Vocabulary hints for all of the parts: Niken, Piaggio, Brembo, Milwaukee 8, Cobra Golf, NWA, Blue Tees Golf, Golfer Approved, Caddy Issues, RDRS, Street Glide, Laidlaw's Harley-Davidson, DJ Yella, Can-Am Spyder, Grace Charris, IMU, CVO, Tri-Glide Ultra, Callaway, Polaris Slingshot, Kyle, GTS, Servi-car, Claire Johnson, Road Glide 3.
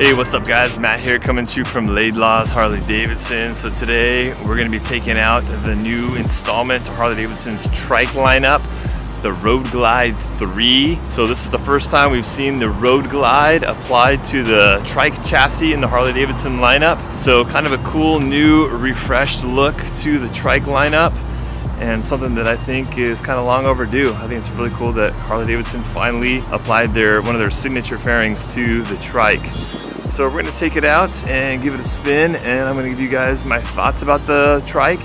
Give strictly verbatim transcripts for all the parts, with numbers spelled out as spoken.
Hey, what's up guys? Matt here coming to you from Laidlaw's Harley-Davidson. So today we're going to be taking out the new installment to Harley-Davidson's trike lineup, the Road Glide three. So this is the first time we've seen the Road Glide applied to the trike chassis in the Harley-Davidson lineup. So kind of a cool, new, refreshed look to the trike lineup, and something that I think is kind of long overdue. I think it's really cool that Harley-Davidson finally applied their one of their signature fairings to the trike. So we're gonna take it out and give it a spin, and I'm gonna give you guys my thoughts about the trike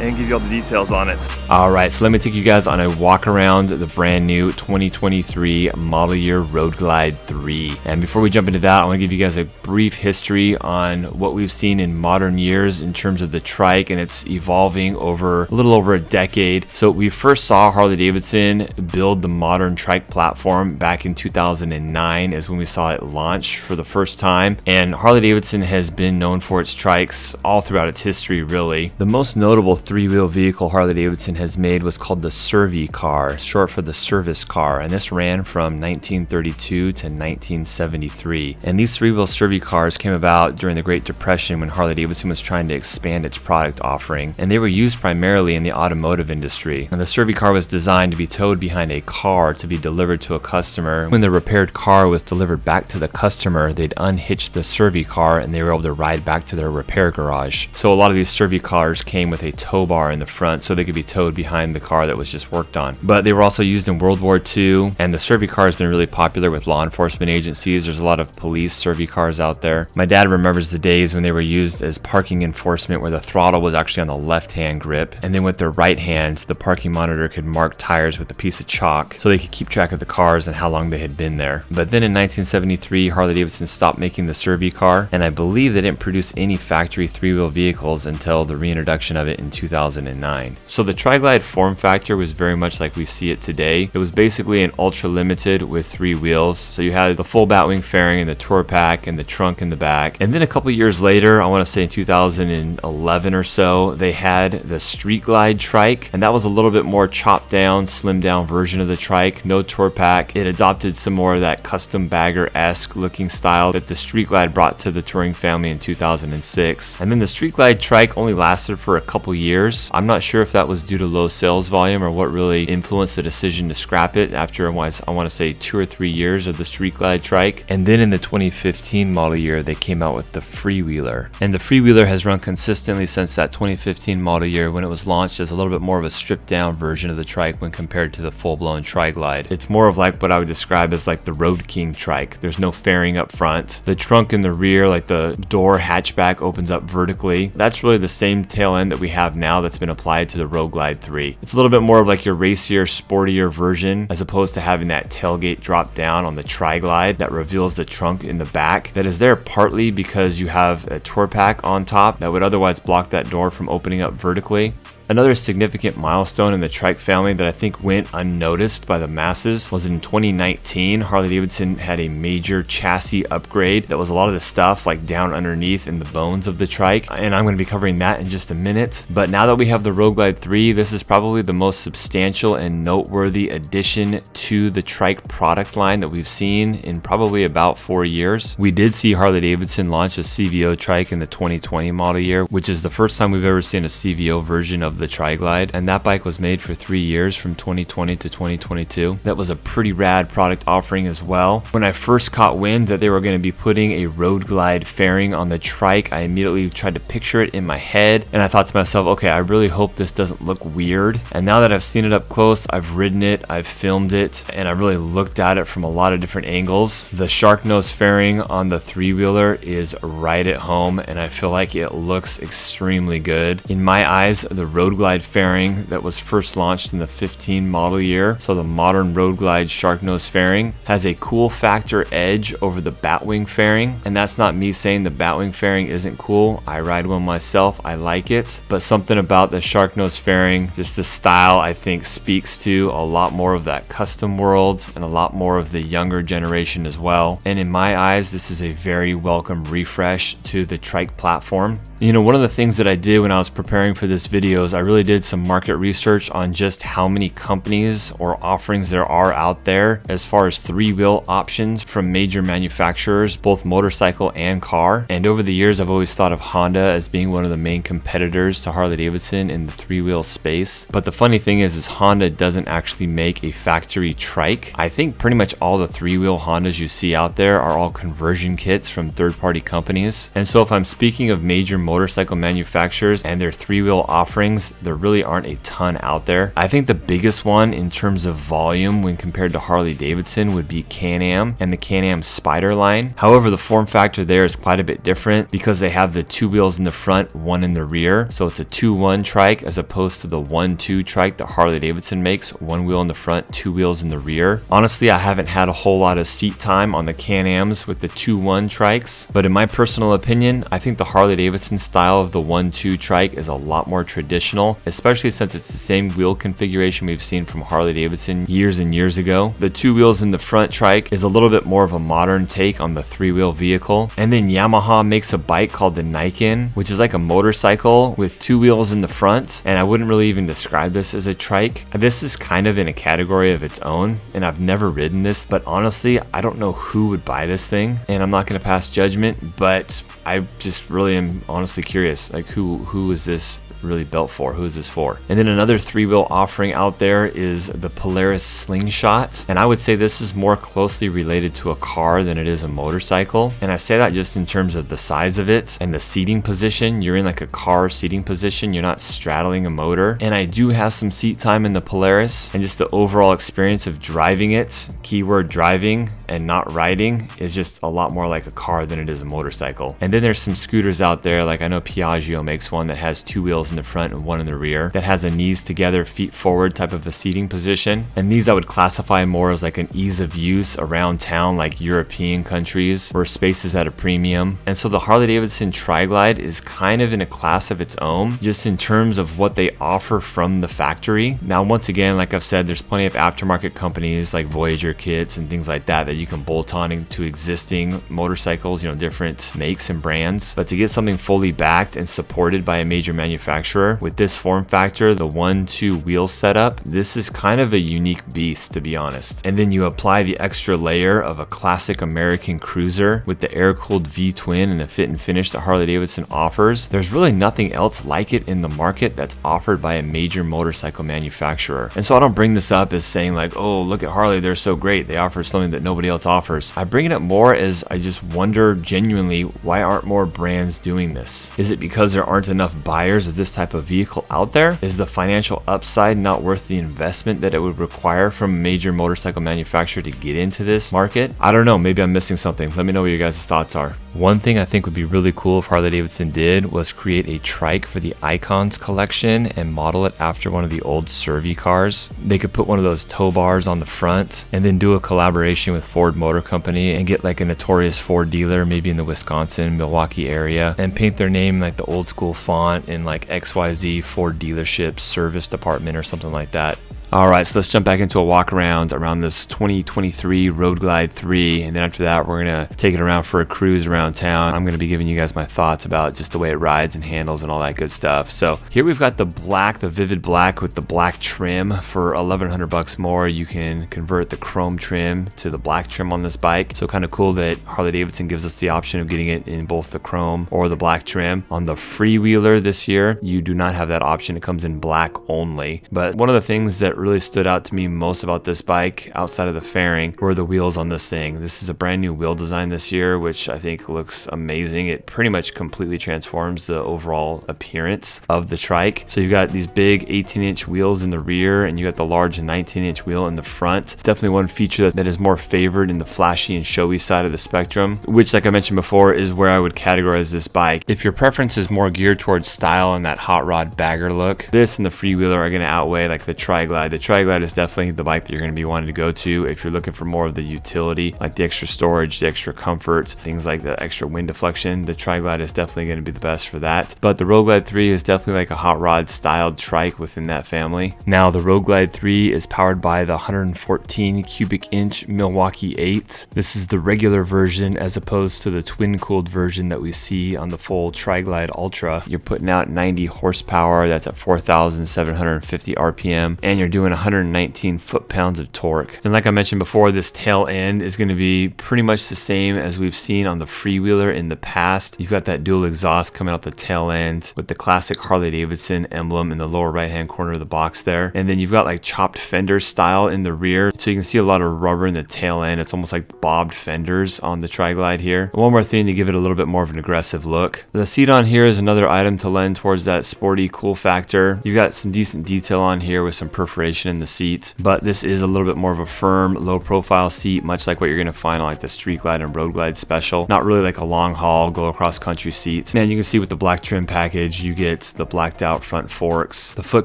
and give you all the details on it. All right, so let me take you guys on a walk around the brand new twenty twenty-three model year Road Glide three. And before we jump into that, I want to give you guys a brief history on what we've seen in modern years in terms of the trike, and it's evolving over a little over a decade. So we first saw Harley-Davidson build the modern trike platform back in two thousand nine is when we saw it launch for the first time. And Harley-Davidson has been known for its trikes all throughout its history, really. The most notable three-wheel vehicle Harley-Davidson has made was called the Servi-car, short for the service car, and this ran from nineteen thirty-two to nineteen seventy-three. And these three-wheel Servi-cars came about during the Great Depression when Harley-Davidson was trying to expand its product offering, and they were used primarily in the automotive industry. And the Servi-car was designed to be towed behind a car to be delivered to a customer. When the repaired car was delivered back to the customer, they'd unhitch the Servi-car and they were able to ride back to their repair garage. So a lot of these Servi-cars came with a tow bar in the front so they could be towed behind the car that was just worked on. But they were also used in World War Two, and the Servi-car has been really popular with law enforcement agencies. There's a lot of police Servi-cars out there. My dad remembers the days when they were used as parking enforcement, where the throttle was actually on the left-hand grip, and then with their right hand, the parking monitor could mark tires with a piece of chalk so they could keep track of the cars and how long they had been there. But then in nineteen seventy-three, Harley-Davidson stopped making the Servi-car, and I believe they didn't produce any factory three-wheel vehicles until the reintroduction of it in two thousand nine. So the Tri-Glide form factor was very much like we see it today. It was basically an ultra limited with three wheels. So you had the full batwing fairing and the tour pack and the trunk in the back. And then a couple years later, I want to say in two thousand eleven or so, they had the Street Glide trike, and that was a little bit more chopped down, slimmed down version of the trike, no tour pack. It adopted some more of that custom bagger-esque looking style that the Street Glide brought to the touring family in two thousand six. And then the Street Glide trike only lasted for a couple years. I'm not sure if that was due to low sales volume or what really influenced the decision to scrap it after I want to say two or three years of the Street Glide trike. And then in the twenty fifteen model year, they came out with the Freewheeler, and the Freewheeler has run consistently since that twenty fifteen model year when it was launched as a little bit more of a stripped down version of the trike when compared to the full-blown Tri-Glide. It's more of like what I would describe as like the Road King trike. There's no fairing up front. The trunk in the rear, like the door hatchback, opens up vertically. That's really the same tail end that we have now that's been applied to the Road Glide three. It's a little bit more of like your racier, sportier version, as opposed to having that tailgate drop down on the Tri-Glide that reveals the trunk in the back. That is there partly because you have a tour pack on top that would otherwise block that door from opening up vertically. Another significant milestone in the trike family that I think went unnoticed by the masses was in twenty nineteen, Harley-Davidson had a major chassis upgrade that was a lot of the stuff like down underneath in the bones of the trike, and I'm going to be covering that in just a minute. But now that we have the Road Glide three, this is probably the most substantial and noteworthy addition to the trike product line that we've seen in probably about four years. We did see Harley-Davidson launch a C V O trike in the twenty twenty model year, which is the first time we've ever seen a C V O version of the Tri-Glide, and that bike was made for three years from twenty twenty to twenty twenty-two. That was a pretty rad product offering as well. When I first caught wind that they were going to be putting a Road Glide fairing on the trike, I immediately tried to picture it in my head, and I thought to myself, okay, I really hope this doesn't look weird. And now that I've seen it up close, I've ridden it, I've filmed it, and I've really looked at it from a lot of different angles, the shark nose fairing on the three-wheeler is right at home, and I feel like it looks extremely good. In my eyes, the Road Road Glide fairing that was first launched in the fifteen model year, so the modern Road Glide shark nose fairing, has a cool factor edge over the batwing fairing. And that's not me saying the batwing fairing isn't cool. I ride one myself, I like it, but something about the shark nose fairing, just the style, I think speaks to a lot more of that custom world and a lot more of the younger generation as well. And in my eyes, this is a very welcome refresh to the trike platform. You know, one of the things that I did when I was preparing for this video is I really did some market research on just how many companies or offerings there are out there as far as three-wheel options from major manufacturers, both motorcycle and car. And over the years, I've always thought of Honda as being one of the main competitors to Harley-Davidson in the three-wheel space. But the funny thing is, is Honda doesn't actually make a factory trike. I think pretty much all the three-wheel Hondas you see out there are all conversion kits from third-party companies. And so if I'm speaking of major motorcycle manufacturers and their three-wheel offerings, there really aren't a ton out there. I think the biggest one in terms of volume when compared to Harley-Davidson would be Can-Am and the Can-Am Spyder line. However, the form factor there is quite a bit different because they have the two wheels in the front, one in the rear. So it's a two one trike as opposed to the one two trike that Harley-Davidson makes, one wheel in the front, two wheels in the rear. Honestly, I haven't had a whole lot of seat time on the Can-Ams with the two one trikes, but in my personal opinion, I think the Harley-Davidson style of the one two trike is a lot more traditional, especially since it's the same wheel configuration we've seen from Harley-Davidson years and years ago. The two wheels in the front trike is a little bit more of a modern take on the three-wheel vehicle. And then Yamaha makes a bike called the Niken, which is like a motorcycle with two wheels in the front, and I wouldn't really even describe this as a trike. This is kind of in a category of its own, and I've never ridden this, but honestly, I don't know who would buy this thing, and I'm not going to pass judgment, but I just really am honestly curious, like who who is this really built for? Who is this for? And then another three-wheel offering out there is the Polaris Slingshot, and I would say this is more closely related to a car than it is a motorcycle. And I say that just in terms of the size of it and the seating position. You're in like a car seating position, you're not straddling a motor. And I do have some seat time in the Polaris, and just the overall experience of driving it, keyword driving and not riding, is just a lot more like a car than it is a motorcycle. And then there's some scooters out there, like I know Piaggio makes one that has two wheels in the front and one in the rear, that has a knees together, feet forward type of a seating position. And these I would classify more as like an ease of use around town, like European countries where space is at a premium. And so the Harley-Davidson Tri-Glide is kind of in a class of its own, just in terms of what they offer from the factory. Now, once again, like I've said, there's plenty of aftermarket companies like Voyager kits and things like that that you can bolt on into existing motorcycles, you know, different makes and brands. But to get something fully backed and supported by a major manufacturer with this form factor, the one two wheel setup, this is kind of a unique beast, to be honest. And then you apply the extra layer of a classic American cruiser with the air-cooled V-twin and the fit and finish that Harley-Davidson offers. There's really nothing else like it in the market that's offered by a major motorcycle manufacturer. And so I don't bring this up as saying like, oh, look at Harley, they're so great, they offer something that nobody else offers. I bring it up more as I just wonder genuinely, why aren't more brands doing this? Is it because there aren't enough buyers of this type of vehicle out there? Is the financial upside not worth the investment that it would require from a major motorcycle manufacturer to get into this market? I don't know, maybe I'm missing something. Let me know what your guys' thoughts are. One thing I think would be really cool if Harley-Davidson did was create a trike for the Icons collection and model it after one of the old Servi-cars. They could put one of those tow bars on the front and then do a collaboration with Ford Motor Company and get like a notorious Ford dealer, maybe in the Wisconsin, Milwaukee area, and paint their name in like the old school font in like X Y Z Ford dealership service department or something like that. All right, so let's jump back into a walk around around this twenty twenty-three Road Glide three, and then after that we're gonna take it around for a cruise around town. I'm gonna be giving you guys my thoughts about just the way it rides and handles and all that good stuff. So here we've got the black, the vivid black with the black trim for eleven hundred bucks more. You can convert the chrome trim to the black trim on this bike. So kind of cool that Harley-Davidson gives us the option of getting it in both the chrome or the black trim. On the freewheeler this year, you do not have that option. It comes in black only. But one of the things that really really stood out to me most about this bike outside of the fairing were the wheels on this thing. This is a brand new wheel design this year, which I think looks amazing. It pretty much completely transforms the overall appearance of the trike. So you've got these big eighteen inch wheels in the rear, and you got the large nineteen inch wheel in the front. Definitely one feature that is more favored in the flashy and showy side of the spectrum, which, like I mentioned before, is where I would categorize this bike. If your preference is more geared towards style and that hot rod bagger look, this and the freewheeler are going to outweigh like the Tri-Glide Tri-Glide. The Tri-Glide is definitely the bike that you're going to be wanting to go to if you're looking for more of the utility, like the extra storage, the extra comfort, things like the extra wind deflection. The Tri-Glide is definitely going to be the best for that. But the Road Glide three is definitely like a hot rod styled trike within that family. Now the Road Glide three is powered by the one hundred fourteen cubic inch Milwaukee eight. This is the regular version as opposed to the twin cooled version that we see on the full Tri-Glide Ultra. You're putting out ninety horsepower, that's at four thousand seven hundred fifty R P M, and you're doing one hundred nineteen foot-pounds of torque. And like I mentioned before, this tail end is going to be pretty much the same as we've seen on the freewheeler in the past. You've got that dual exhaust coming out the tail end with the classic Harley-Davidson emblem in the lower right-hand corner of the box there. And then you've got like chopped fender style in the rear, so you can see a lot of rubber in the tail end. It's almost like bobbed fenders on the Tri-Glide here. And one more thing to give it a little bit more of an aggressive look. The seat on here is another item to lend towards that sporty cool factor. You've got some decent detail on here with some perforation in the seat, but this is a little bit more of a firm, low profile seat, much like what you're going to find on like the Street Glide and Road Glide Special. Not really like a long haul, go across country seat. And you can see with the black trim package, you get the blacked out front forks, the foot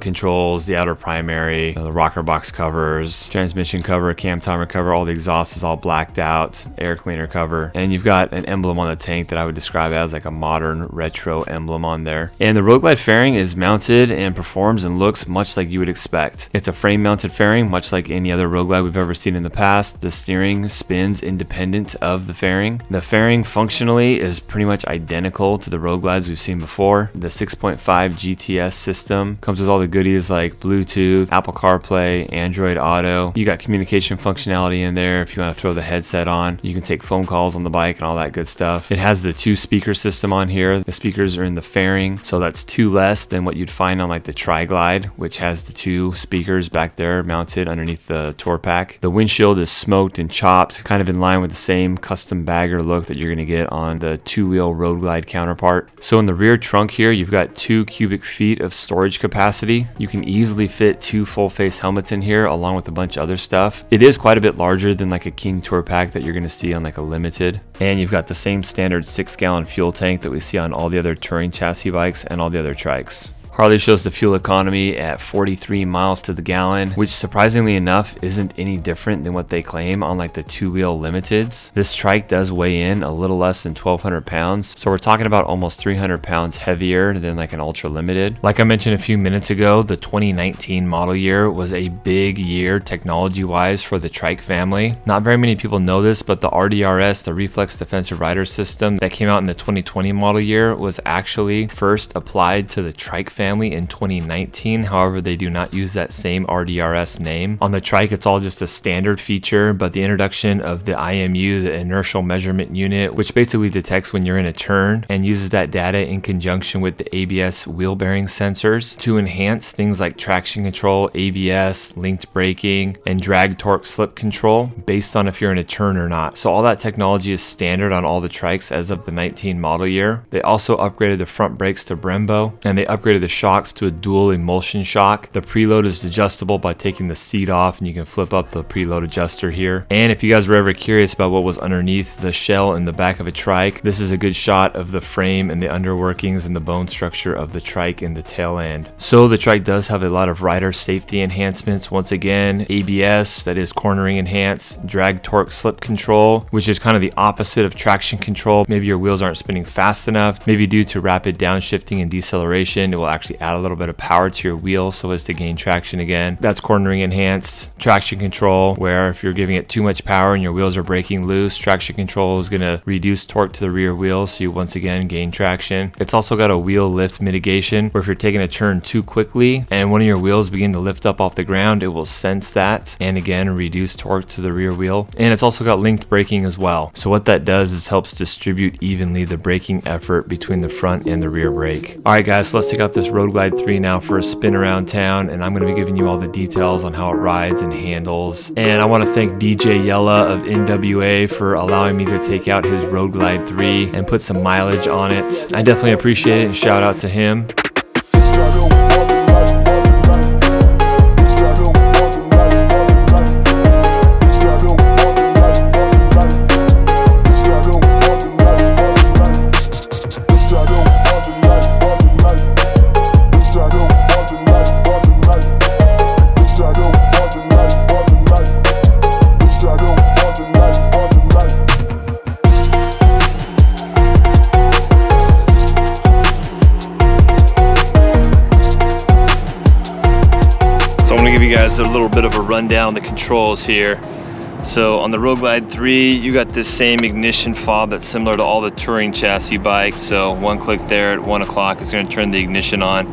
controls, the outer primary, you know, the rocker box covers, transmission cover, cam timer cover, all the exhaust is all blacked out, air cleaner cover, and you've got an emblem on the tank that I would describe as like a modern retro emblem on there. And the Road Glide fairing is mounted and performs and looks much like you would expect. It's a frame mounted fairing, much like any other Road Glide we've ever seen in the past. The steering spins independent of the fairing. The fairing functionally is pretty much identical to the Road Glides we've seen before. The six point five G T S system comes with all the goodies like Bluetooth, Apple CarPlay, Android Auto. You got communication functionality in there if you want to throw the headset on. You can take phone calls on the bike and all that good stuff. It has the two speaker system on here. The speakers are in the fairing, so that's two less than what you'd find on like the Tri-Glide, which has the two speakers back there mounted underneath the tour pack. The windshield is smoked and chopped, kind of in line with the same custom bagger look that you're gonna get on the two-wheel Road Glide counterpart. So in the rear trunk here, you've got two cubic feet of storage capacity. You can easily fit two full face helmets in here along with a bunch of other stuff. It is quite a bit larger than like a King tour pack that you're gonna see on like a Limited. And you've got the same standard six gallon fuel tank that we see on all the other touring chassis bikes and all the other trikes. Harley shows the fuel economy at forty-three miles to the gallon, which surprisingly enough isn't any different than what they claim on like the two-wheel Limiteds. This trike does weigh in a little less than twelve hundred pounds, so we're talking about almost three hundred pounds heavier than like an Ultra Limited. Like I mentioned a few minutes ago, the twenty nineteen model year was a big year technology-wise for the trike family. Not very many people know this, but the R D R S, the Reflex Defensive Rider System that came out in the twenty twenty model year was actually first applied to the trike family in twenty nineteen. However, they do not use that same R D R S name. On the trike, it's all just a standard feature, but the introduction of the I M U, the inertial measurement unit, which basically detects when you're in a turn and uses that data in conjunction with the A B S wheel bearing sensors to enhance things like traction control, A B S, linked braking, and drag torque slip control based on if you're in a turn or not. So all that technology is standard on all the trikes as of the nineteen model year. They also upgraded the front brakes to Brembo, and they upgraded the shocks to a dual emulsion shock. The preload is adjustable by taking the seat off, and you can flip up the preload adjuster here. And if you guys were ever curious about what was underneath the shell in the back of a trike, this is a good shot of the frame and the underworkings and the bone structure of the trike in the tail end. So the trike does have a lot of rider safety enhancements. Once again, A B S, that is cornering enhanced, drag torque slip control, which is kind of the opposite of traction control. Maybe your wheels aren't spinning fast enough, maybe due to rapid downshifting and deceleration, it will actually add a little bit of power to your wheel so as to gain traction again. That's cornering enhanced. Traction control, where if you're giving it too much power and your wheels are breaking loose, traction control is going to reduce torque to the rear wheel, so you once again gain traction. It's also got a wheel lift mitigation, where if you're taking a turn too quickly and one of your wheels begin to lift up off the ground, it will sense that and again reduce torque to the rear wheel. And it's also got linked braking as well. So what that does is helps distribute evenly the braking effort between the front and the rear brake. All right guys, so let's take out this Road Glide three now for a spin around town, and I'm going to be giving you all the details on how it rides and handles. And I want to thank D J Yella of N W A for allowing me to take out his Road Glide three and put some mileage on it. I definitely appreciate it, and shout out to him. Struggle. run down the controls here. So on the Road Glide three, you got this same ignition fob that's similar to all the touring chassis bikes. So one click there at one o'clock, it's going to turn the ignition on.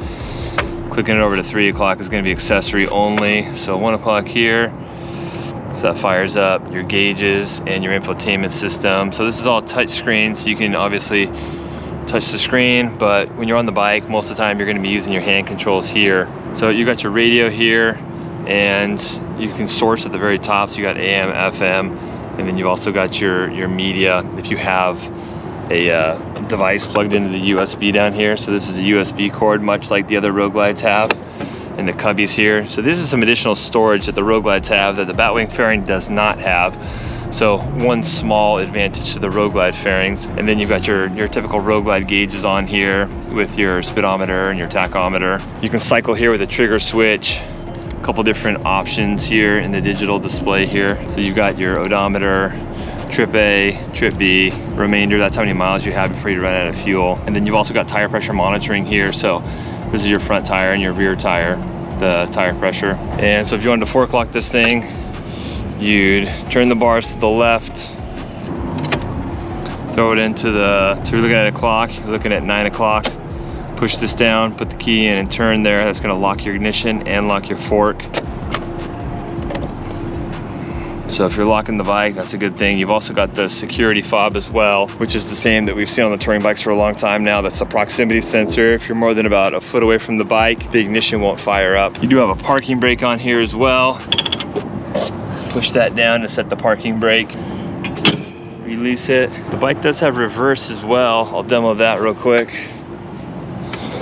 Clicking it over to three o'clock is going to be accessory only. So one o'clock here, so that fires up your gauges and your infotainment system. So this is all touch screen, so you can obviously touch the screen, but when you're on the bike, most of the time you're going to be using your hand controls here. So you got your radio here, and you can source at the very top. So you got A M, F M, and then you've also got your, your media if you have a uh, device plugged into the U S B down here. So this is a U S B cord, much like the other Road Glides have, and the cubbies here. So this is some additional storage that the Road Glides have that the Batwing fairing does not have. So one small advantage to the Road Glide fairings. And then you've got your, your typical Road Glide gauges on here with your speedometer and your tachometer. You can cycle here with a trigger switch. A couple different options here in the digital display here. So you've got your odometer, trip A, trip B, remainder. That's how many miles you have before you run out of fuel. And then you've also got tire pressure monitoring here. So this is your front tire and your rear tire, the tire pressure. And so if you wanted to four o'clock this thing, you'd turn the bars to the left, throw it into the, so you're looking at a clock, you're looking at nine o'clock, push this down, put the key in and turn there. That's gonna lock your ignition and lock your fork. So if you're locking the bike, that's a good thing. You've also got the security fob as well, which is the same that we've seen on the touring bikes for a long time now. That's a proximity sensor. If you're more than about a foot away from the bike, the ignition won't fire up. You do have a parking brake on here as well. Push that down to set the parking brake. Release it. The bike does have reverse as well. I'll demo that real quick.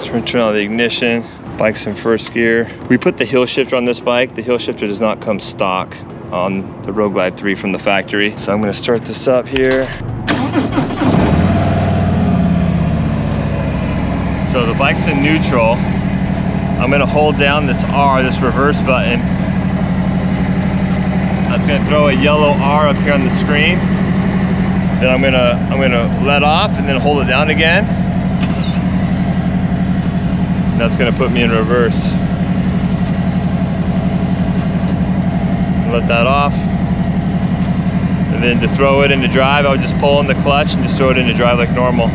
Turn, turn on the ignition. Bike's in first gear. We put the hill shifter on this bike. The hill shifter does not come stock on the Road Glide three from the factory. So I'm gonna start this up here. So the bike's in neutral. I'm gonna hold down this R, this reverse button. That's gonna throw a yellow R up here on the screen. Then I'm gonna, I'm gonna let off and then hold it down again. And that's gonna put me in reverse. Let that off, and then to throw it into drive, I would just pull in the clutch and just throw it into drive like normal.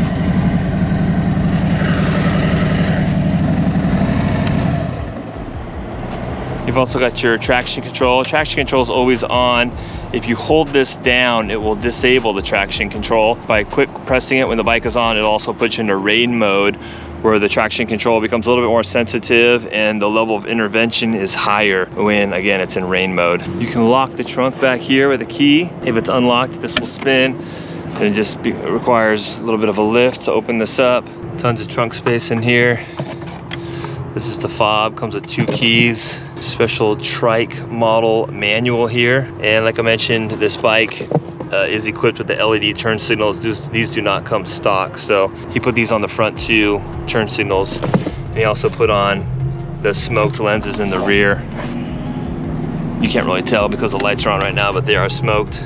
You've also got your traction control. Traction control is always on. If you hold this down, it will disable the traction control. By quick pressing it when the bike is on, it also puts you into rain mode, where the traction control becomes a little bit more sensitive and the level of intervention is higher when, again, it's in rain mode. You can lock the trunk back here with a key. If it's unlocked, this will spin, and it just be, it requires a little bit of a lift to open this up. Tons of trunk space in here. This is the fob, comes with two keys, special trike model manual here. And like I mentioned, this bike Uh, is equipped with the L E D turn signals. These, these do not come stock, so he put these on the front two turn signals. And he also put on the smoked lenses in the rear. You can't really tell because the lights are on right now, but they are smoked.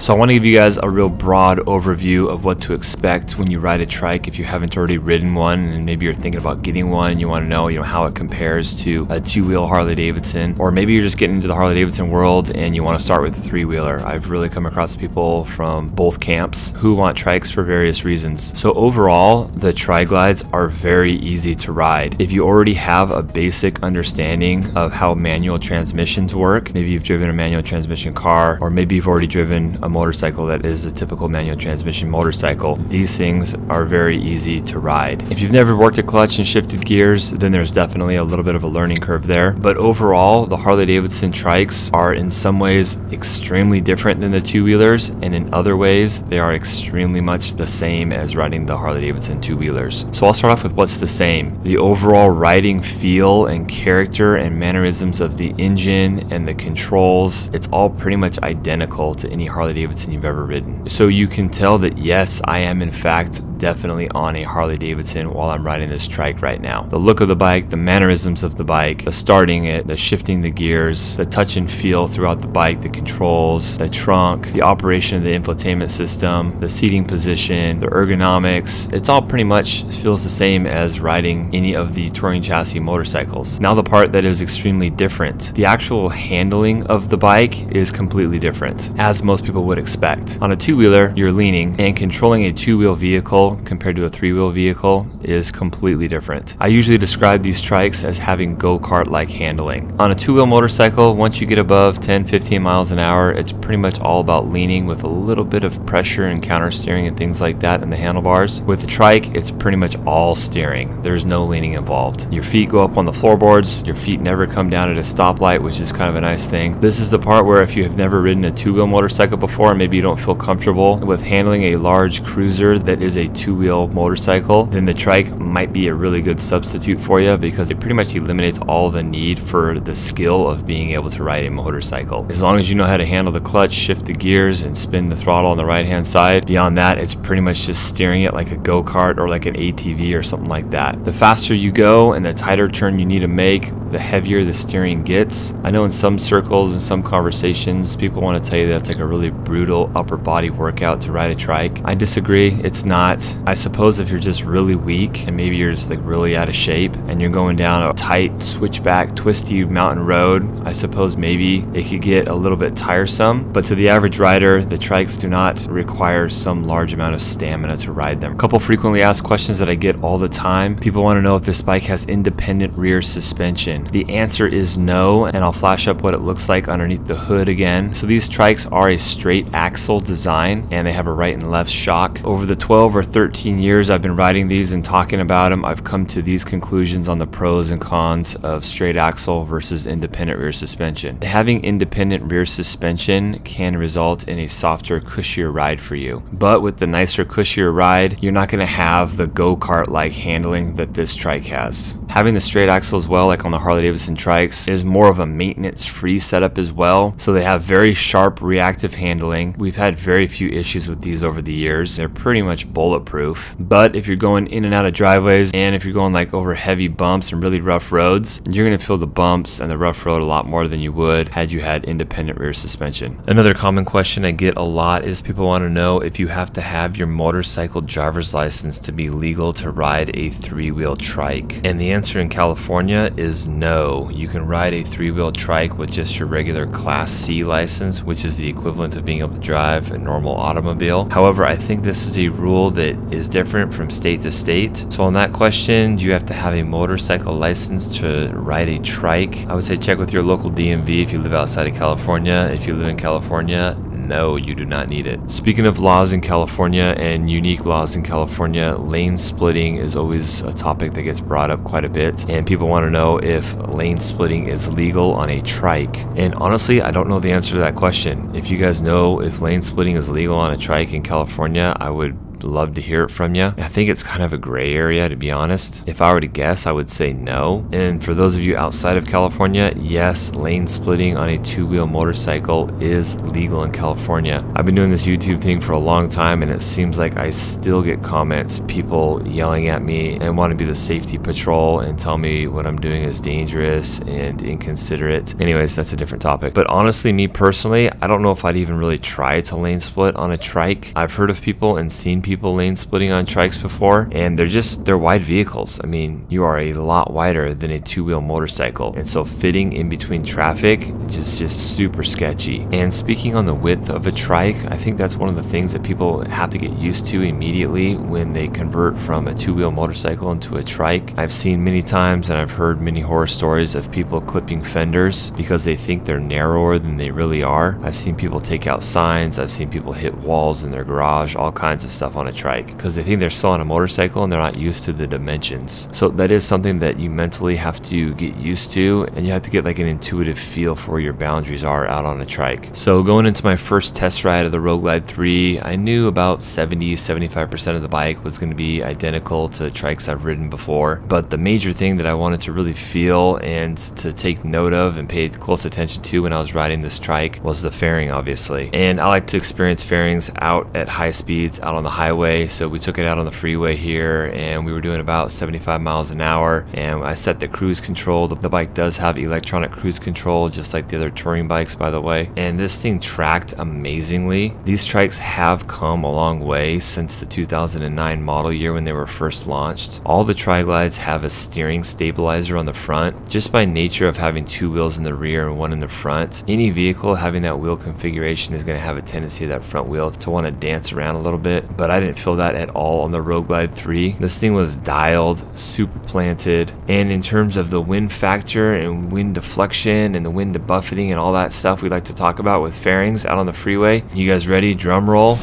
So I want to give you guys a real broad overview of what to expect when you ride a trike if you haven't already ridden one, and maybe you're thinking about getting one and you want to know, you know, how it compares to a two-wheel Harley-Davidson, or maybe you're just getting into the Harley-Davidson world and you want to start with a three-wheeler. I've really come across people from both camps who want trikes for various reasons. So overall, the Tri-Glides are very easy to ride. If you already have a basic understanding of how manual transmissions work, maybe you've driven a manual transmission car, or maybe you've already driven a motorcycle that is a typical manual transmission motorcycle, these things are very easy to ride. If you've never worked a clutch and shifted gears, then there's definitely a little bit of a learning curve there. But overall, the Harley-Davidson trikes are in some ways extremely different than the two-wheelers, and in other ways, they are extremely much the same as riding the Harley-Davidson two-wheelers. So I'll start off with what's the same. The overall riding feel and character and mannerisms of the engine and the controls, it's all pretty much identical to any Harley-Davidson you've ever ridden. So you can tell that yes, I am in fact definitely on a Harley-Davidson while I'm riding this trike right now. The look of the bike, the mannerisms of the bike, the starting it, the shifting the gears, the touch and feel throughout the bike, the controls, the trunk, the operation of the infotainment system, the seating position, the ergonomics, it's all pretty much feels the same as riding any of the touring chassis motorcycles. Now the part that is extremely different, the actual handling of the bike is completely different, as most people would expect. On a two-wheeler, you're leaning, and controlling a two-wheel vehicle compared to a three-wheel vehicle is completely different. I usually describe these trikes as having go-kart-like handling. On a two-wheel motorcycle, once you get above ten, fifteen miles an hour, it's pretty much all about leaning with a little bit of pressure and counter steering and things like that in the handlebars. With the trike, it's pretty much all steering. There's no leaning involved. Your feet go up on the floorboards, your feet never come down at a stoplight, which is kind of a nice thing. This is the part where if you have never ridden a two-wheel motorcycle before, maybe you don't feel comfortable with handling a large cruiser that is a two-wheel motorcycle, then the trike might be a really good substitute for you, because it pretty much eliminates all the need for the skill of being able to ride a motorcycle. As long as you know how to handle the clutch, shift the gears, and spin the throttle on the right-hand side, beyond that, it's pretty much just steering it like a go-kart or like an A T V or something like that. The faster you go and the tighter turn you need to make, the heavier the steering gets. I know in some circles and some conversations, people want to tell you that's like a really brutal upper body workout to ride a trike. I disagree. It's not. I suppose if you're just really weak and maybe you're just like really out of shape and you're going down a tight, switchback, twisty mountain road, I suppose maybe it could get a little bit tiresome. But to the average rider, the trikes do not require some large amount of stamina to ride them. A couple frequently asked questions that I get all the time. People want to know if this bike has independent rear suspension. The answer is no, and I'll flash up what it looks like underneath the hood again. So these trikes are a straight axle design, and they have a right and left shock. Over the twelve or thirteen years I've been riding these and talking about them, I've come to these conclusions on the pros and cons of straight axle versus independent rear suspension. Having independent rear suspension can result in a softer, cushier ride for you. But with the nicer, cushier ride, you're not going to have the go-kart-like handling that this trike has. Having the straight axle as well, like on the Harley-Davidson trikes, is more of a maintenance-free setup as well. So they have very sharp, reactive handling. We've had very few issues with these over the years. They're pretty much bulletproof. But if you're going in and out of driveways, and if you're going like over heavy bumps and really rough roads, you're going to feel the bumps and the rough road a lot more than you would had you had independent rear suspension. Another common question I get a lot is people want to know if you have to have your motorcycle driver's license to be legal to ride a three-wheel trike. And the answer in California is no. You can ride a three-wheel trike with just your regular Class C license, which is the equivalent of being able to drive a normal automobile. However, I think this is a rule that is different from state to state. So on that question, do you have to have a motorcycle license to ride a trike? I would say check with your local D M V if you live outside of California. If you live in California, no, you do not need it. Speaking of laws in California and unique laws in California, lane splitting is always a topic that gets brought up quite a bit, and people want to know if lane splitting is legal on a trike. And honestly, I don't know the answer to that question. If you guys know if lane splitting is legal on a trike in California, I would love to hear it from you. I think it's kind of a gray area, to be honest. If I were to guess, I would say no. And for those of you outside of California, yes, lane splitting on a two-wheel motorcycle is legal in California. I've been doing this YouTube thing for a long time, and it seems like I still get comments, people yelling at me and want to be the safety patrol and tell me what I'm doing is dangerous and inconsiderate. Anyways, that's a different topic. But honestly, me personally, I don't know if I'd even really try to lane split on a trike. I've heard of people and seen people People lane splitting on trikes before, and they're just they're wide vehicles. I mean, you are a lot wider than a two-wheel motorcycle, and so fitting in between traffic is just, just super sketchy. And speaking on the width of a trike, I think that's one of the things that people have to get used to immediately when they convert from a two-wheel motorcycle into a trike. I've seen many times, and I've heard many horror stories of people clipping fenders because they think they're narrower than they really are. I've seen people take out signs, I've seen people hit walls in their garage, all kinds of stuff on a trike because they think they're still on a motorcycle and they're not used to the dimensions. So that is something that you mentally have to get used to, and you have to get like an intuitive feel for where your boundaries are out on a trike. So going into my first test ride of the Road Glide three, I knew about seventy, seventy-five percent of the bike was going to be identical to trikes I've ridden before. But the major thing that I wanted to really feel and to take note of and pay close attention to when I was riding this trike was the fairing, obviously. And I like to experience fairings out at high speeds, out on the high highway, so we took it out on the freeway here and we were doing about seventy-five miles an hour, and I set the cruise control. The bike does have electronic cruise control, just like the other touring bikes, by the way, and this thing tracked amazingly. These trikes have come a long way since the two thousand nine model year when they were first launched. All the Tri-Glides have a steering stabilizer on the front, just by nature of having two wheels in the rear and one in the front. Any vehicle having that wheel configuration is going to have a tendency of that front wheel to want to dance around a little bit, but I didn't feel that at all on the Road Glide three. This thing was dialed, super planted, and in terms of the wind factor and wind deflection and the wind buffeting and all that stuff we like to talk about with fairings out on the freeway. You guys ready? Drum roll.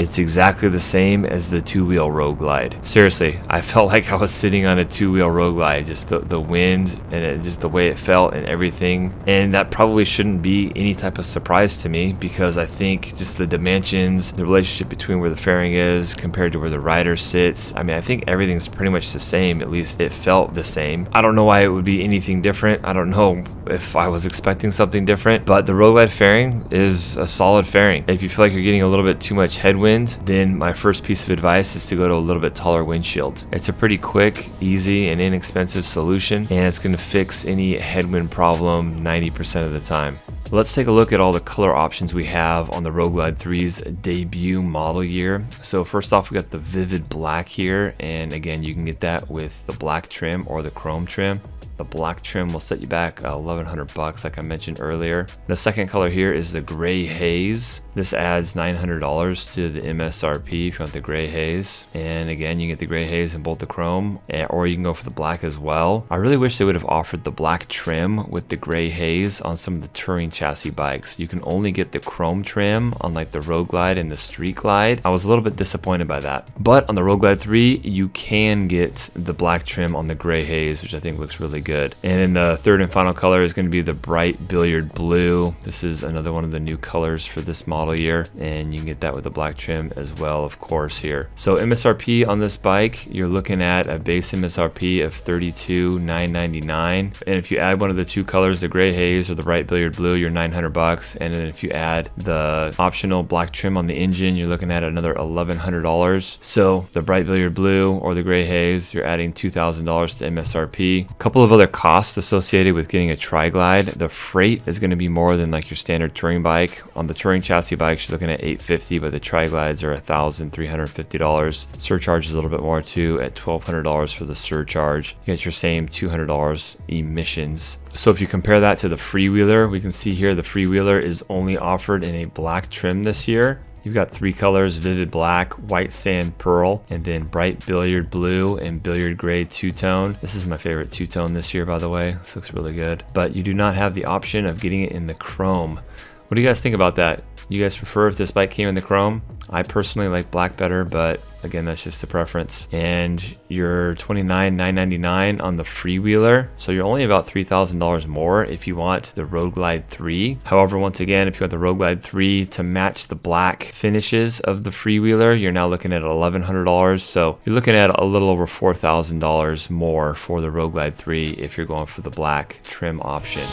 It's exactly the same as the two-wheel Road Glide. Seriously, I felt like I was sitting on a two-wheel Road Glide. Just the, the wind and it, just the way it felt and everything. And that probably shouldn't be any type of surprise to me, because I think just the dimensions, the relationship between where the fairing is compared to where the rider sits. I mean, I think everything's pretty much the same. At least it felt the same. I don't know why it would be anything different. I don't know if I was expecting something different, but the Road Glide fairing is a solid fairing. If you feel like you're getting a little bit too much headwind, then my first piece of advice is to go to a little bit taller windshield. It's a pretty quick, easy, and inexpensive solution, and it's going to fix any headwind problem ninety percent of the time. Let's take a look at all the color options we have on the Road Glide three's debut model year. So first off, we got the vivid black here, and again, you can get that with the black trim or the chrome trim. The black trim will set you back uh, eleven hundred bucks, like I mentioned earlier. The second color here is the gray haze. This adds nine hundred dollars to the M S R P if you want the gray haze. And again, you can get the gray haze in both the chrome, or you can go for the black as well. I really wish they would have offered the black trim with the gray haze on some of the touring chassis bikes. You can only get the chrome trim on like the Road Glide and the Street Glide. I was a little bit disappointed by that. But on the Road Glide three, you can get the black trim on the gray haze, which I think looks really good. Good. And then the third and final color is going to be the bright billiard blue. This is another one of the new colors for this model year, and you can get that with the black trim as well, of course, here. So M S R P on this bike, you're looking at a base M S R P of thirty-two thousand nine hundred ninety-nine dollars, and if you add one of the two colors, the gray haze or the bright billiard blue, you're nine hundred bucks. And then if you add the optional black trim on the engine, you're looking at another eleven hundred dollars. So the bright billiard blue or the gray haze, you're adding two thousand dollars to M S R P. A couple of other costs associated with getting a Tri-Glide. The freight is going to be more than like your standard touring bike. On the touring chassis bikes, you're looking at eight hundred fifty dollars, but the Tri-Glides are one thousand three hundred fifty dollars. Surcharge is a little bit more too, at one thousand two hundred dollars for the surcharge. You get your same two hundred dollars emissions. So if you compare that to the freewheeler, we can see here the freewheeler is only offered in a black trim this year. You've got three colors: vivid black, white sand pearl, and then bright billiard blue and billiard gray two-tone. This is my favorite two-tone this year, by the way. This looks really good. But you do not have the option of getting it in the chrome. What do you guys think about that? You guys prefer if this bike came in the chrome? I personally like black better, but again, that's just a preference. And you're twenty-nine thousand nine hundred ninety-nine dollars on the freewheeler, so you're only about three thousand dollars more if you want the Road Glide three. However, once again, if you want the Road Glide three to match the black finishes of the freewheeler, you're now looking at eleven hundred dollars. So you're looking at a little over four thousand dollars more for the Road Glide three if you're going for the black trim option.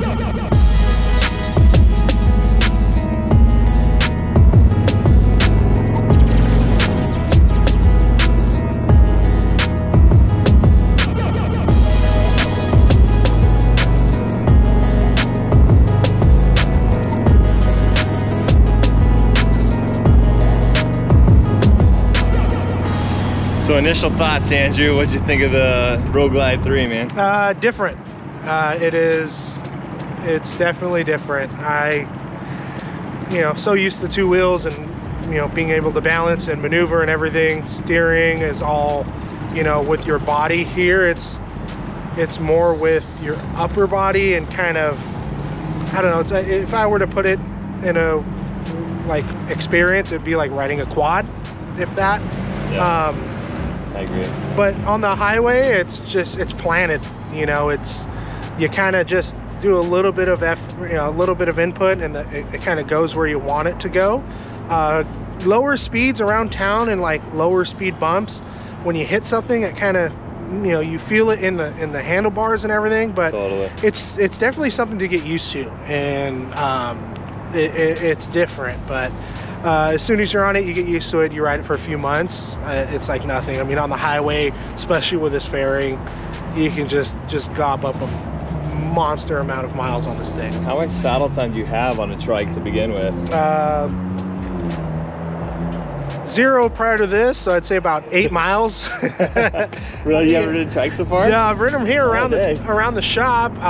Go, go, go. So initial thoughts, Andrew, what'd you think of the Road Glide three, man? Uh, different. Uh, it is, it's definitely different. I, you know, so used to two wheels and, you know, being able to balance and maneuver and everything. Steering is all, you know, with your body. Here, it's, it's more with your upper body and kind of, I don't know, it's, if I were to put it in a, like, experience, it'd be like riding a quad, if that. Yeah. Um, I agree. But on the highway, it's just, it's planted, you know, it's, you kind of just do a little bit of effort, you know, a little bit of input, and the, it, it kind of goes where you want it to go. Uh, lower speeds around town and like lower speed bumps, when you hit something, it kind of, you know, you feel it in the in the handlebars and everything, but totally. it's it's definitely something to get used to. And um, it, it, it's different, but uh, as soon as you're on it, you get used to it. You ride it for a few months, uh, it's like nothing. I mean, on the highway, especially with this fairing, you can just just gob up them. Monster amount of miles on this thing. How much saddle time do you have on a trike to begin with? Uh, zero prior to this, so I'd say about eight miles. Really, you haven't ridden trikes so far? Yeah, I've ridden them here around oh, the around the shop. Okay.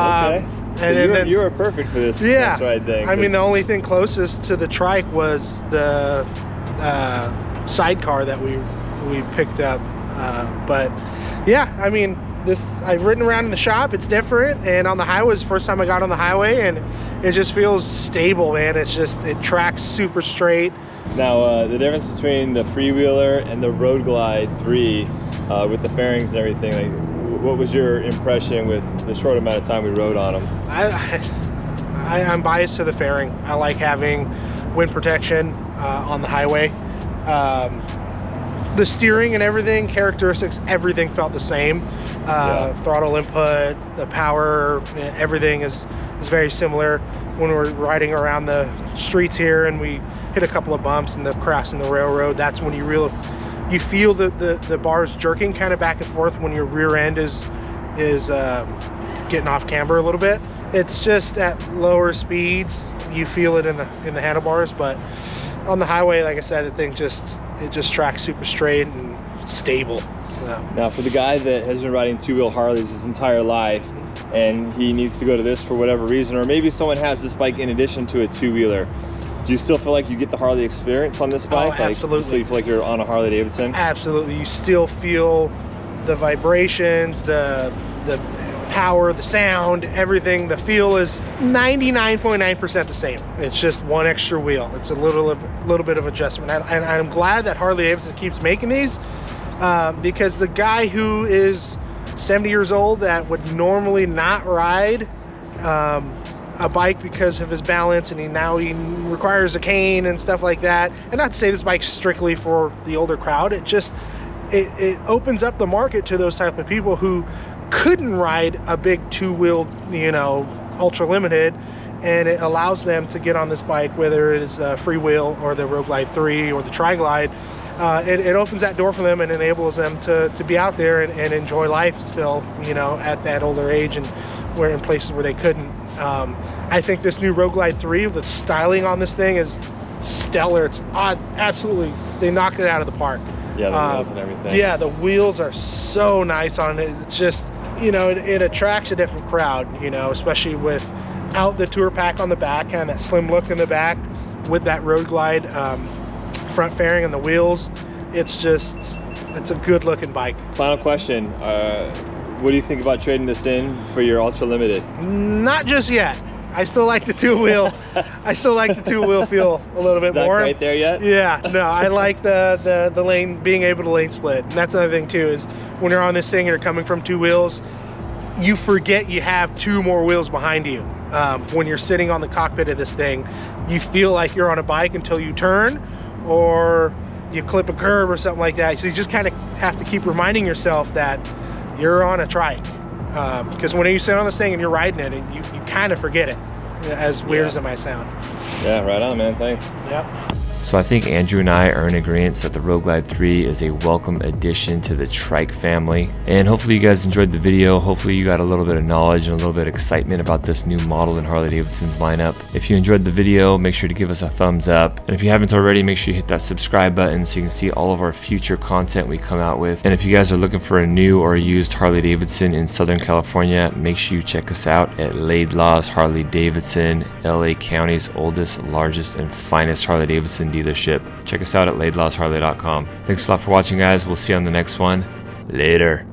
Um, so and you, were, then, you were perfect for this, yeah, this ride thing. I mean, the only thing closest to the trike was the uh, sidecar that we we picked up. Uh, but yeah, I mean. This, I've ridden around in the shop, it's different, and on the highway was the first time I got on the highway, and it just feels stable, man. It's just, it tracks super straight. Now, uh, the difference between the freewheeler and the Road Glide three, uh, with the fairings and everything, like, what was your impression with the short amount of time we rode on them? I, I, I'm biased to the fairing. I like having wind protection uh, on the highway. Um, the steering and everything, characteristics, everything felt the same. Uh, yeah. Throttle input, the power, everything is, is very similar. When we're riding around the streets here and we hit a couple of bumps and the crossing the railroad, that's when you real you feel the, the, the bars jerking kind of back and forth when your rear end is is um, getting off camber a little bit. It's just at lower speeds you feel it in the in the handlebars, but on the highway, like I said, the thing just it just tracks super straight and stable. Yeah. Now, for the guy that has been riding two-wheel Harleys his entire life and he needs to go to this for whatever reason, or maybe someone has this bike in addition to a two-wheeler, do you still feel like you get the Harley experience on this bike? Oh, absolutely. Like, so you feel like you're on a Harley-Davidson? Absolutely. You still feel the vibrations, the, the power, the sound, everything. The feel is ninety-nine point nine percent the same. It's just one extra wheel. It's a little, little bit of adjustment. And, and I'm glad that Harley-Davidson keeps making these. Uh, because the guy who is seventy years old that would normally not ride um, a bike because of his balance, and he now he requires a cane and stuff like that. And not to say this bike's strictly for the older crowd, it just it, it opens up the market to those type of people who couldn't ride a big two-wheeled, you know, ultra limited, and it allows them to get on this bike, whether it is a freewheel or the Road Glide three or the Tri-Glide. Uh, it, it opens that door for them and enables them to, to be out there and, and enjoy life still, you know, at that older age and where in places where they couldn't. Um, I think this new Road Glide three, the styling on this thing is stellar. It's odd, absolutely, they knocked it out of the park. Yeah, the um, wheels and everything. Yeah, the wheels are so nice on it. It's just, you know, it, it attracts a different crowd, you know, especially without the tour pack on the back, kind of that slim look in the back with that Road Glide. Um, front fairing and the wheels, it's just, it's a good looking bike. Final question, uh, what do you think about trading this in for your ultra limited? Not just yet. I still like the two wheel. I still like the two wheel feel a little bit. Not more right there yet. Yeah, no, I like the, the the lane, being able to lane split. And that's another thing too, is when you're on this thing and you're coming from two wheels, you forget you have two more wheels behind you. Um, when you're sitting on the cockpit of this thing, you feel like you're on a bike until you turn or you clip a curb or something like that. So you just kind of have to keep reminding yourself that you're on a trike. Um, because when you sit on this thing and you're riding it, you, you kind of forget it, as weird yeah. as it might sound. Yeah, right on, man, thanks. Yep. So I think Andrew and I are in agreement that the Road Glide three is a welcome addition to the trike family. And hopefully you guys enjoyed the video. Hopefully you got a little bit of knowledge and a little bit of excitement about this new model in Harley-Davidson's lineup. If you enjoyed the video, make sure to give us a thumbs up. And if you haven't already, make sure you hit that subscribe button so you can see all of our future content we come out with. And if you guys are looking for a new or used Harley-Davidson in Southern California, make sure you check us out at Laidlaw's Harley-Davidson, L A County's oldest, largest, and finest Harley-Davidson dealership. Check us out at Laidlaws Harley dot com. Thanks a lot for watching, guys. We'll see you on the next one. Later.